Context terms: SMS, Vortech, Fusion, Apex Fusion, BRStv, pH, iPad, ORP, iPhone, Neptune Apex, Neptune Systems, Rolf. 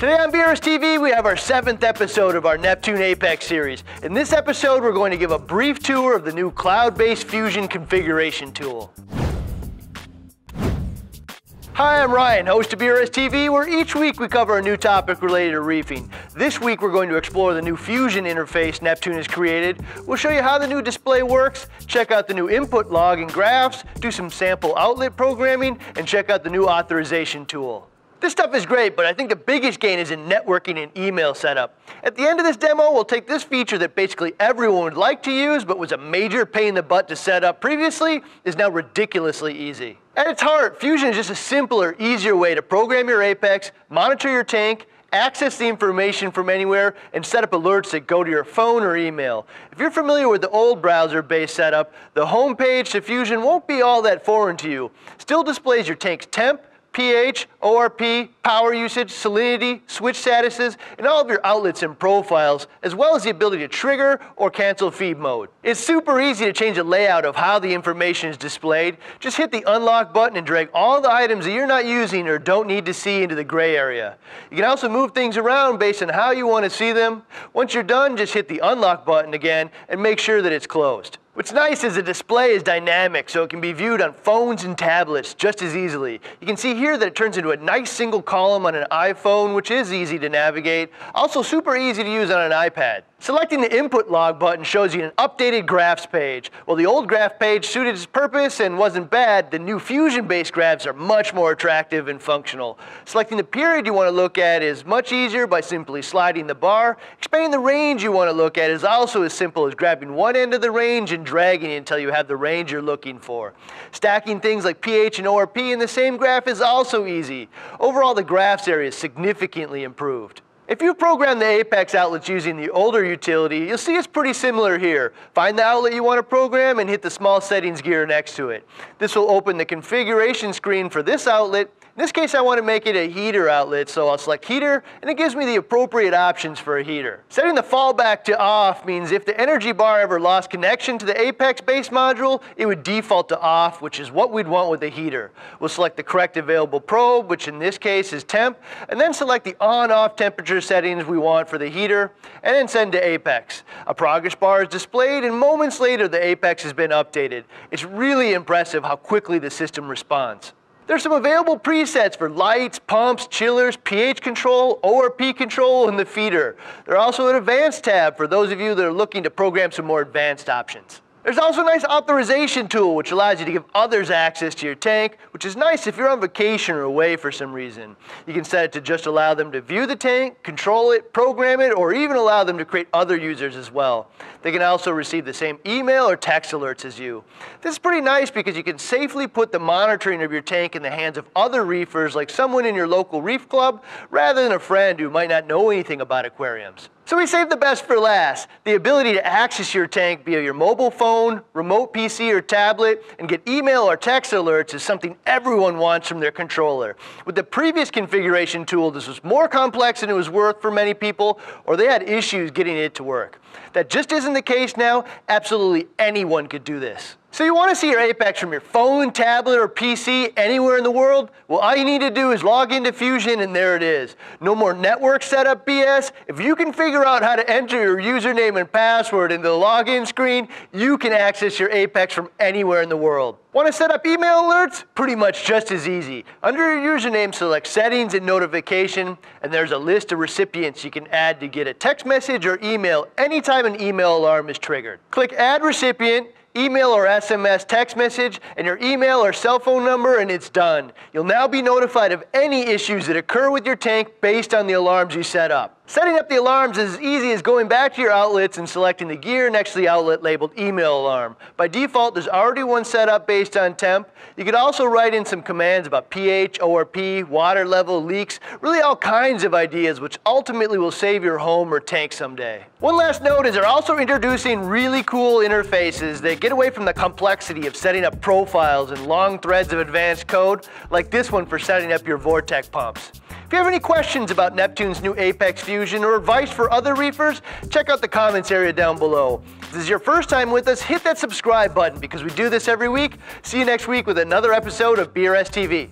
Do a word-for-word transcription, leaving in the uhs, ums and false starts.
Today on B R S T V, we have our seventh episode of our Neptune Apex series. In this episode, we're going to give a brief tour of the new cloud-based Fusion configuration tool. Hi, I'm Ryan, host of B R S T V, where each week we cover a new topic related to reefing. This week we're going to explore the new Fusion interface Neptune has created. We'll show you how the new display works, check out the new input log and graphs, do some sample outlet programming, and check out the new authorization tool. This stuff is great, but I think the biggest gain is in networking and email setup. At the end of this demo, we'll take this feature that basically everyone would like to use, but was a major pain in the butt to set up previously, is now ridiculously easy. At its heart, Fusion is just a simpler, easier way to program your Apex, monitor your tank, access the information from anywhere, and set up alerts that go to your phone or email. If you're familiar with the old browser-based setup, the home page to Fusion won't be all that foreign to you. Still displays your tank's temp, pH, O R P, power usage, salinity, switch statuses, and all of your outlets and profiles, as well as the ability to trigger or cancel feed mode. It's super easy to change the layout of how the information is displayed. Just hit the unlock button and drag all the items that you're not using or don't need to see into the gray area. You can also move things around based on how you want to see them. Once you're done, just hit the unlock button again and make sure that it's closed. What's nice is the display is dynamic, so it can be viewed on phones and tablets just as easily. You can see here that it turns into a nice single column on an iPhone, which is easy to navigate, also super easy to use on an iPad. Selecting the input log button shows you an updated graphs page. While the old graph page suited its purpose and wasn't bad, the new Fusion-based graphs are much more attractive and functional. Selecting the period you want to look at is much easier by simply sliding the bar. Expanding the range you want to look at is also as simple as grabbing one end of the range and dragging until you have the range you're looking for. Stacking things like pH and O R P in the same graph is also easy. Overall, the graphs area is significantly improved. If you program the Apex outlets using the older utility, you'll see it's pretty similar here. Find the outlet you want to program and hit the small settings gear next to it. This will open the configuration screen for this outlet. In this case, I want to make it a heater outlet, so I'll select heater, and it gives me the appropriate options for a heater. Setting the fallback to off means if the energy bar ever lost connection to the Apex base module, it would default to off, which is what we'd want with a heater. We'll select the correct available probe, which in this case is temp, and then select the on-off temperature settings we want for the heater, and then send to Apex. A progress bar is displayed, and moments later, the Apex has been updated. It's really impressive how quickly the system responds. There's some available presets for lights, pumps, chillers, pH control, O R P control, and the feeder. There's also an advanced tab for those of you that are looking to program some more advanced options. There's also a nice authorization tool which allows you to give others access to your tank, which is nice if you're on vacation or away for some reason. You can set it to just allow them to view the tank, control it, program it, or even allow them to create other users as well. They can also receive the same email or text alerts as you. This is pretty nice because you can safely put the monitoring of your tank in the hands of other reefers, like someone in your local reef club, rather than a friend who might not know anything about aquariums. So we saved the best for last, the ability to access your tank via your mobile phone, remote P C or tablet, and get email or text alerts is something everyone wants from their controller. With the previous configuration tool, this was more complex than it was worth for many people, or they had issues getting it to work. That just isn't the case now. Absolutely anyone could do this. So you want to see your Apex from your phone, tablet, or P C anywhere in the world? Well, all you need to do is log into Fusion, and there it is. No more network setup B S. If you can figure out how to enter your username and password into the login screen, you can access your Apex from anywhere in the world. Want to set up email alerts? Pretty much just as easy. Under your username, select Settings and Notification, and there's a list of recipients you can add to get a text message or email anytime an email alarm is triggered. Click Add Recipient, email or S M S text message, and your email or cell phone number, and it's done. You'll now be notified of any issues that occur with your tank based on the alarms you set up. Setting up the alarms is as easy as going back to your outlets and selecting the gear next to the outlet labeled Email Alarm. By default, there's already one set up based on temp. You could also write in some commands about pH, O R P, water level, leaks, really all kinds of ideas which ultimately will save your home or tank someday. One last note is they're also introducing really cool interfaces that get away from the complexity of setting up profiles and long threads of advanced code, like this one for setting up your Vortech pumps. If you have any questions about Neptune's new Apex Fusion or advice for other reefers, check out the comments area down below. If this is your first time with us, hit that subscribe button because we do this every week. See you next week with another episode of B R S T V.